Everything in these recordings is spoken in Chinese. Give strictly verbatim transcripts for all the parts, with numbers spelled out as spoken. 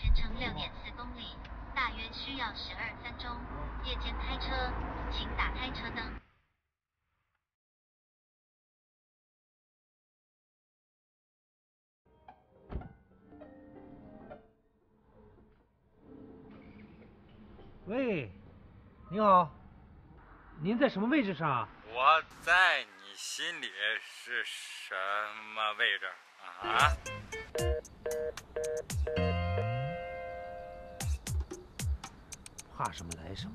全程 六点四 公里，大约需要十二分钟。夜间开车，请打开车灯。 喂，您好，您在什么位置上啊？我在你心里是什么位置啊？怕什么来什么，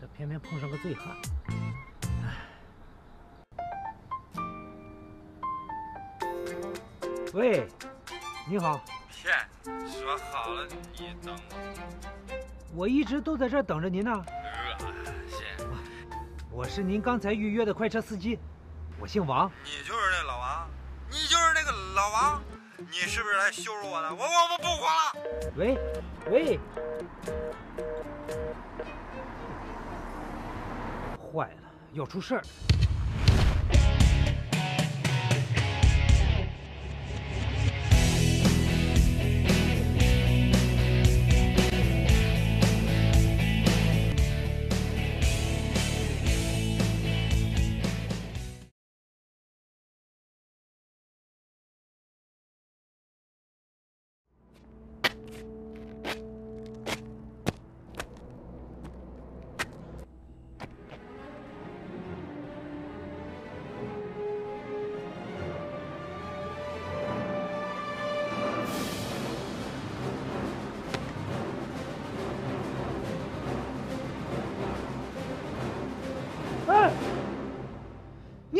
这偏偏碰上个醉汉，唉。喂，你好。骗，说好了你等我。 我一直都在这儿等着您呢。我是您刚才预约的快车司机，我姓王。你就是那老王，你就是那个老王，你是不是来羞辱我的？我我我不活了！喂，喂，坏了，要出事儿！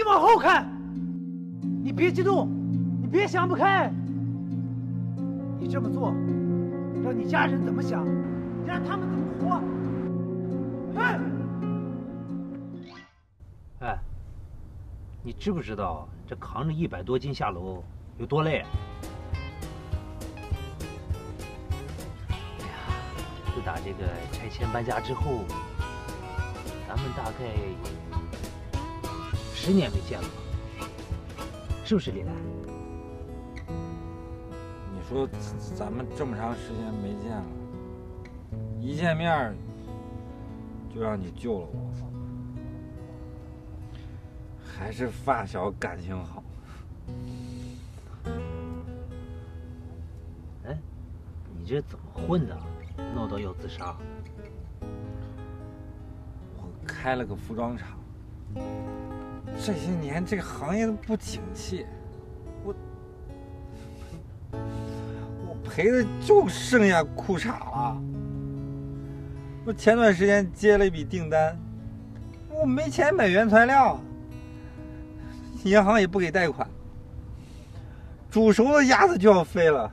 往后看，你别激动，你别想不开。你这么做，让你家人怎么想？你让他们怎么活？哎，哎，你知不知道这扛着一百多斤下楼有多累啊？哎呀，自打这个拆迁搬家之后，咱们大概…… 十年没见了，是不是李楠？你说咱们这么长时间没见了，一见面就让你救了我，还是发小感情好。哎，你这怎么混的？闹到要自杀？我开了个服装厂。 这些年这个行业都不景气，我我赔的就剩下裤衩了。我前段时间接了一笔订单，我没钱买原材料，银行也不给贷款，煮熟的鸭子就要飞了。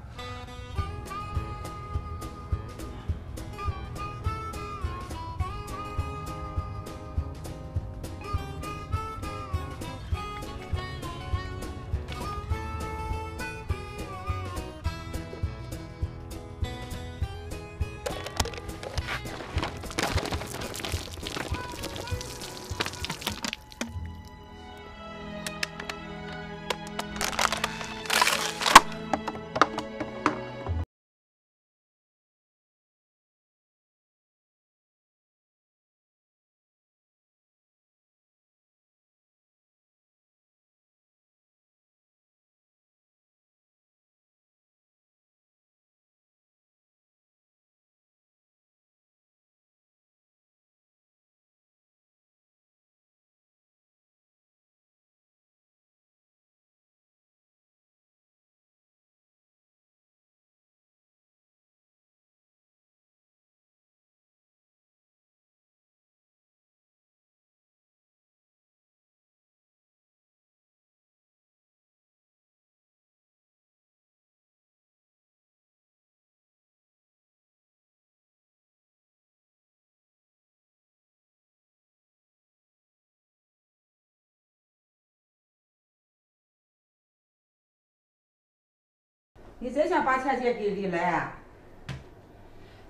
你真想把钱借给李来啊，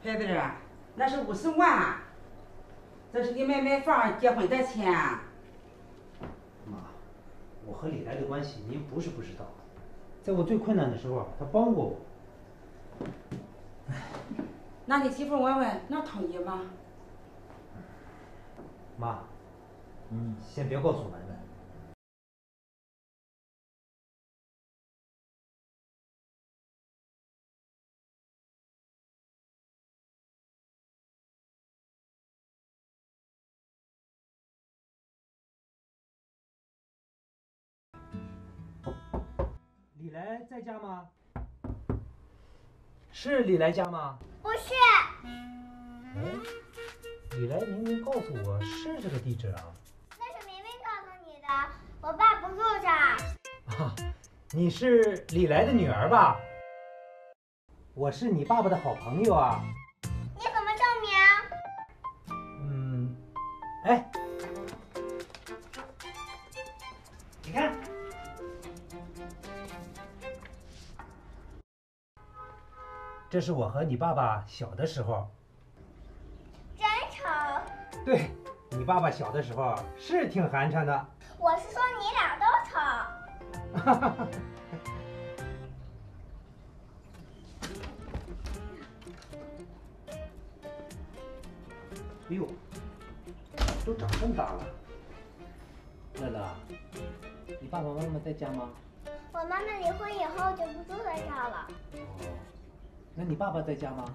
孩子啊，那是五十万、啊，这是你买买房、结婚的钱、啊。妈，我和李来的关系您不是不知道，在我最困难的时候，他帮过我。那你媳妇问问，能同意吗？妈，你先别告诉文文。 李来在家吗？是李来家吗？不是。哎，李来明明告诉我是这个地址啊。那是明明告诉你的，我爸不住这儿。啊，你是李来的女儿吧？我是你爸爸的好朋友啊。你怎么证明？嗯，哎，你看。 这是我和你爸爸小的时候，真丑。对，你爸爸小的时候是挺寒碜的。我是说你俩都丑。哎呦，都长这么大了。乐乐，你爸爸妈妈在家吗？我妈妈离婚以后就不住在这儿了。哦。 那你爸爸在家吗？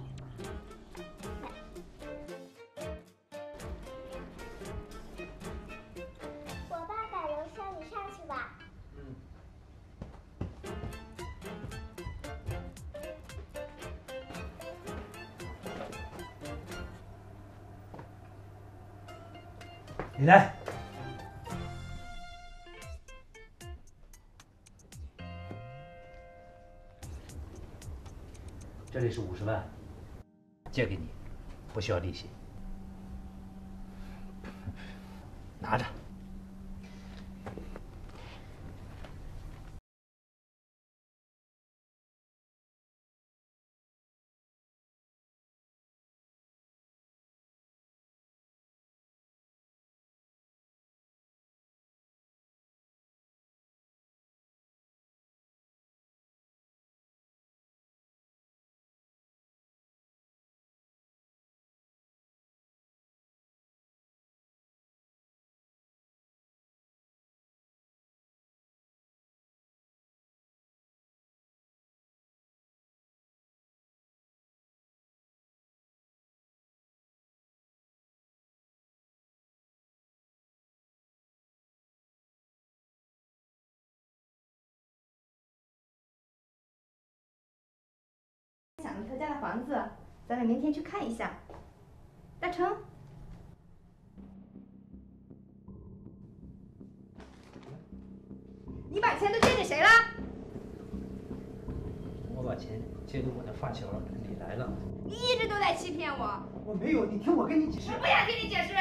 我爸爸楼上，你上去吧。嗯。你来。这里是五十万，借给你，不需要利息，拿着。想着他家的房子，咱们明天去看一下。大成，你把钱都借给谁了？我把钱借给我的发小李来了。你一直都在欺骗我。我没有，你听我跟你解释。我不想听你解释。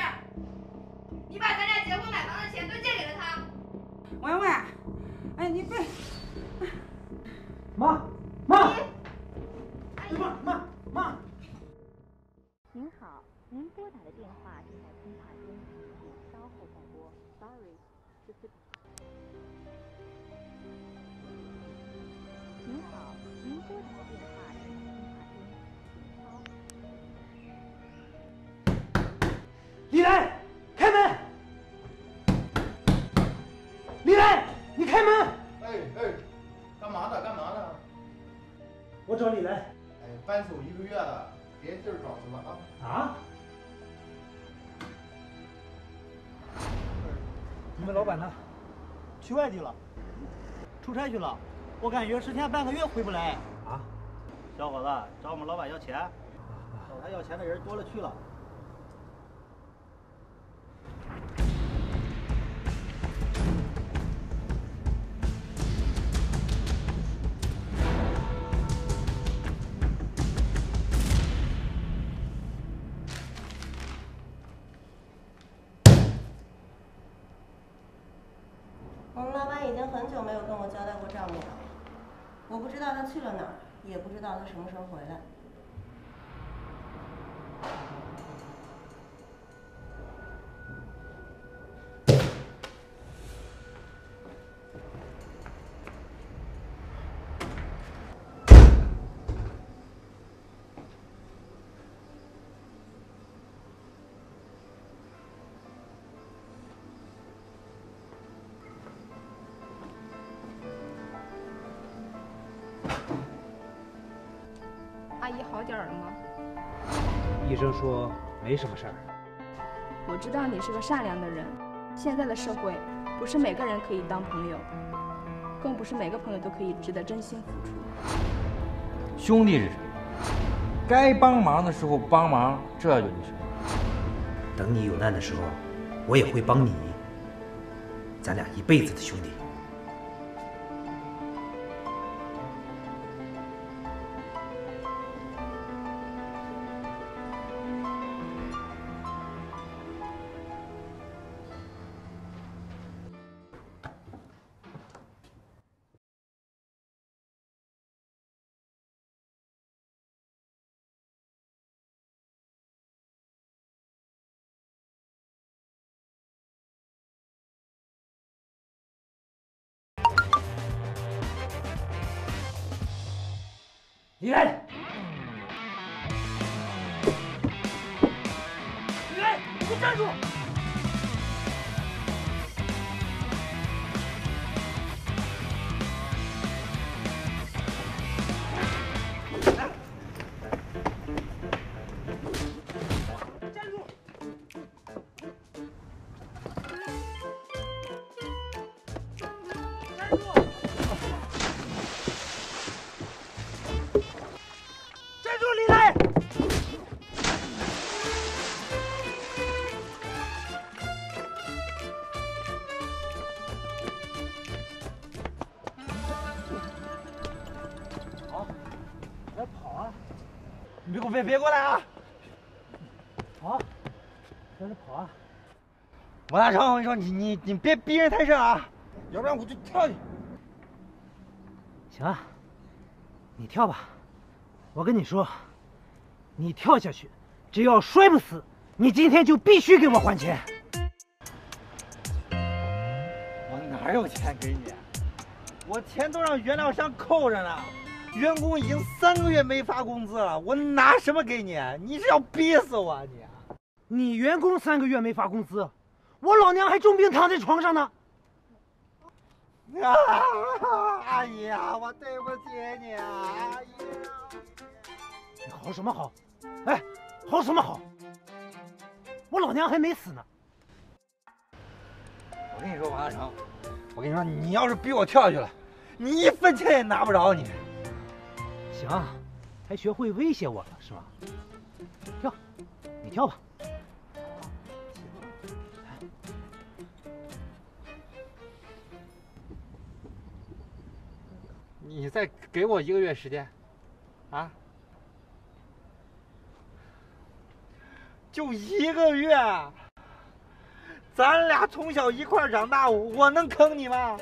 你把咱俩结婚买房的钱都借给了他。文文，哎，你别，妈，妈。 妈妈妈！您好，您拨打的电话正在通话中，请稍后再拨。Sorry， 您好，您拨打的电话正在通话中。李来，开门！李来，你开门！哎哎，干嘛呢？干嘛呢？我找李来。 搬走一个月了，别地儿找去了啊！啊！你们老板呢？去外地了，出差去了。我感觉十天半个月回不来。啊！小伙子，找我们老板要钱，找他要钱的人多了去了。去了哪儿也不知道他什么时候回来。阿姨好点儿了吗？医生说没什么事儿。我知道你是个善良的人。现在的社会，不是每个人可以当朋友，更不是每个朋友都可以值得真心付出。兄弟是什么？该帮忙的时候帮忙，这就是什么。等你有难的时候，我也会帮你。咱俩一辈子的兄弟。 你来！你来！你给我站住！来！站住！站住！ 别别过来啊！跑，在这跑啊！王大成，我跟你说，你你你别逼人太甚啊，要不然我就跳你。行啊，你跳吧。我跟你说，你跳下去，只要摔不死，你今天就必须给我还钱。我哪有钱给你？我钱都让原料商扣着呢。 员工已经三个月没发工资了，我拿什么给你？你是要逼死我啊你！你员工三个月没发工资，我老娘还重病躺在床上呢。啊，阿姨啊，我对不起你啊，阿姨啊！你嚎什么嚎？哎，嚎什么嚎？我老娘还没死呢。我跟你说，王大成，我跟你说，你要是逼我跳下去了，你一分钱也拿不着你。 行，还学会威胁我了是吗？跳，你跳吧。你再给我一个月时间，啊？就一个月？咱俩从小一块长大，我能坑你吗？